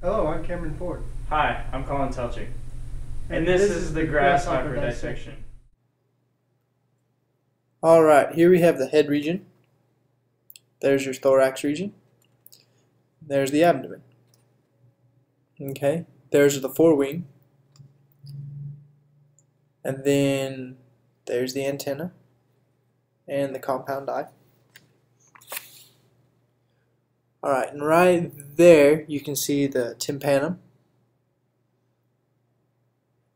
Hello, I'm Cameron Ford. Hi, I'm Colin Telchik. And this is the grasshopper dissection. Alright, here we have the head region. There's your thorax region. There's the abdomen. Okay, there's the forewing. And then there's the antenna and the compound eye. Alright, and right there you can see the tympanum.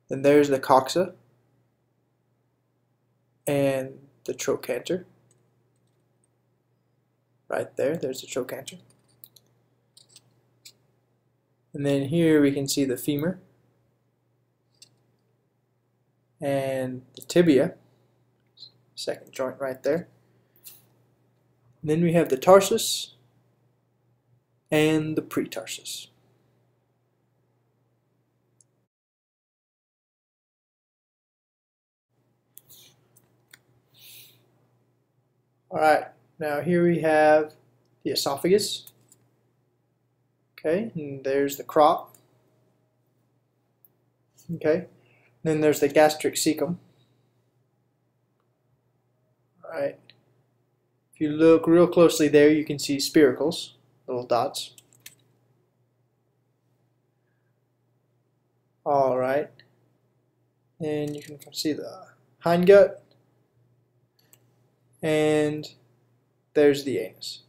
Then there's the coxa and the trochanter. Right there, there's the trochanter. And then here we can see the femur and the tibia, second joint right there. And then we have the tarsus and the pretarsus. Alright, now here we have the esophagus. Okay, and there's the crop. Okay, then there's the gastric cecum. Alright, if you look real closely there, you can see spiracles, little dots. Alright, and you can see the hindgut, and there's the anus.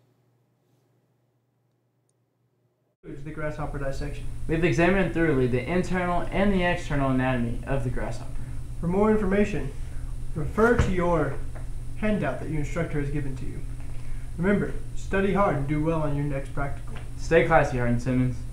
Here's the grasshopper dissection. We've examined thoroughly the internal and the external anatomy of the grasshopper. For more information, refer to your handout that your instructor has given to you. Remember, study hard and do well on your next practical. Stay classy, Hardin-Simmons.